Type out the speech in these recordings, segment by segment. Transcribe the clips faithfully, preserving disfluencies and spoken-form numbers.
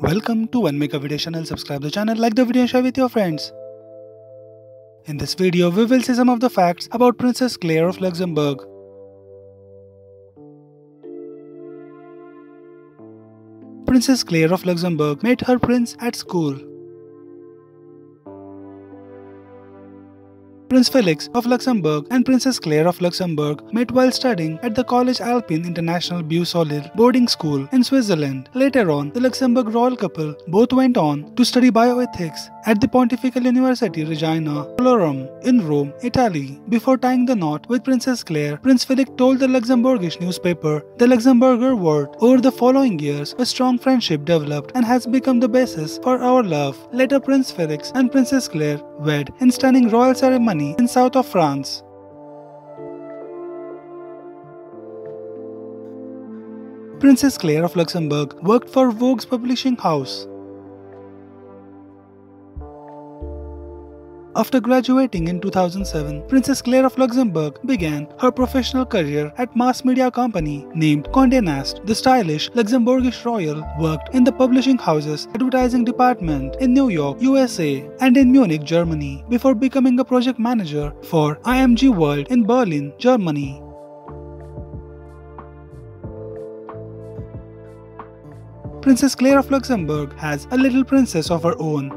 Welcome to One Make a Video channel. Subscribe the channel, like the video and share with your friends. In this video, we will see some of the facts about Princess Claire of Luxembourg. Princess Claire of Luxembourg met her prince at school. Prince Felix of Luxembourg and Princess Claire of Luxembourg met while studying at the College Alpine International Beau Solid boarding school in Switzerland. Later on, the Luxembourg royal couple both went on to study bioethics at the Pontifical University Regina Plurum in Rome, Italy. Before tying the knot with Princess Claire, Prince Felix told the Luxembourgish newspaper The Luxemburger Wort, "Over the following years, a strong friendship developed and has become the basis for our love." Later, Prince Felix and Princess Claire wed in stunning royal ceremony in south of France. Princess Claire of Luxembourg worked for Vogue's publishing house. After graduating in two thousand seven, Princess Claire of Luxembourg began her professional career at mass media company named Condé Nast. The stylish Luxembourgish royal worked in the publishing house's advertising department in New York, U S A and in Munich, Germany, before becoming a project manager for I M G World in Berlin, Germany. Princess Claire of Luxembourg has a little princess of her own.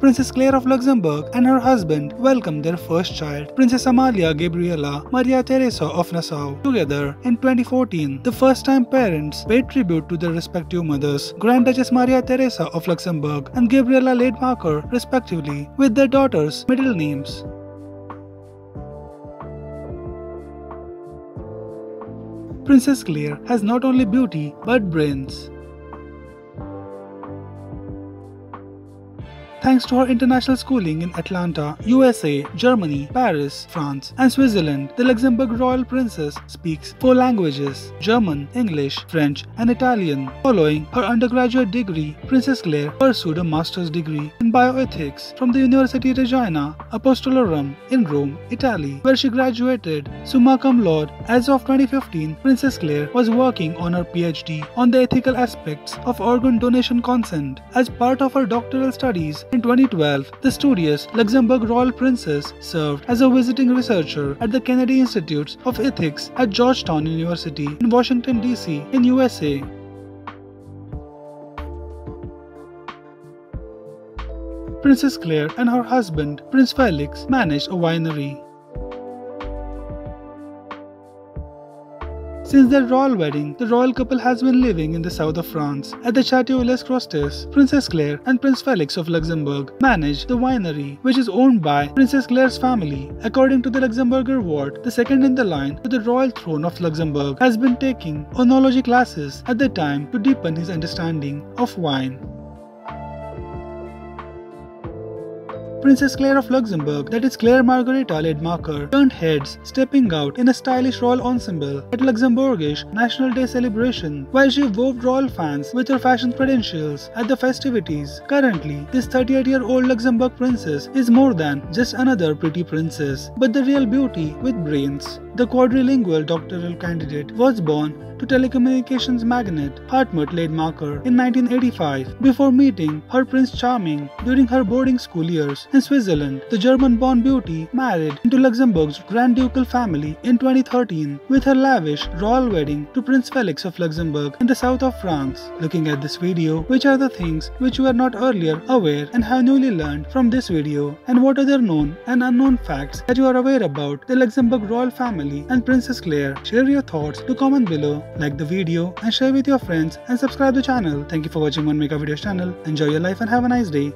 Princess Claire of Luxembourg and her husband welcomed their first child, Princess Amalia Gabriela Maria Teresa of Nassau, together in twenty fourteen. The first-time parents paid tribute to their respective mothers, Grand Duchess Maria Teresa of Luxembourg and Gabriela Lademacher, respectively, with their daughters' middle names. Princess Claire has not only beauty but brains. Thanks to her international schooling in Atlanta, U S A, Germany, Paris, France, and Switzerland, the Luxembourg royal princess speaks four languages: German, English, French, and Italian. Following her undergraduate degree, Princess Claire pursued a master's degree in bioethics from the University Regina Apostolorum in Rome, Italy, where she graduated summa cum laude. As of twenty fifteen, Princess Claire was working on her PhD on the ethical aspects of organ donation consent. As part of her doctoral studies, in twenty twelve, the studious Luxembourg royal princess served as a visiting researcher at the Kennedy Institutes of Ethics at Georgetown University in Washington, D C in U S A. Princess Claire and her husband, Prince Felix, managed a winery. Since their royal wedding, the royal couple has been living in the south of France at the Chateau Les Crostes. Princess Claire and Prince Felix of Luxembourg manage the winery, which is owned by Princess Claire's family. According to the Luxemburger Wort, the second in the line to the royal throne of Luxembourg has been taking oenology classes at the time to deepen his understanding of wine. Princess Claire of Luxembourg, that is Claire Margareta Lademacher, turned heads, stepping out in a stylish royal ensemble at Luxembourgish National Day celebration, while she wowed royal fans with her fashion credentials at the festivities. Currently, this thirty-eight-year-old Luxembourg princess is more than just another pretty princess, but the real beauty with brains. The quadrilingual doctoral candidate was born to telecommunications magnate Hartmut Lademacher in nineteen eighty-five before meeting her Prince Charming during her boarding school years in Switzerland. The German-born beauty married into Luxembourg's Grand Ducal family in twenty thirteen with her lavish royal wedding to Prince Felix of Luxembourg in the south of France. Looking at this video, which are the things which you are not earlier aware and have newly learned from this video, and what other known and unknown facts that you are aware about the Luxembourg royal family and Princess Claire? Share your thoughts to comment below. Like the video and share with your friends and subscribe the channel. Thank you for watching One Make a Video channel. Enjoy your life and have a nice day.